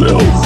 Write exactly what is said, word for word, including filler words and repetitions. myself.